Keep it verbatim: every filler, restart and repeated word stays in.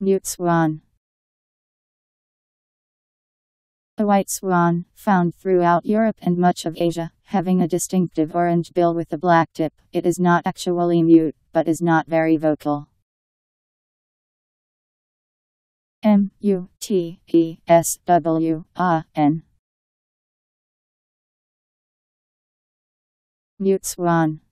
Newt swan. A white swan, found throughout Europe and much of Asia, having a distinctive orange bill with a black tip, it is not actually mute, but is not very vocal. M U T E S W A N. Newt swan.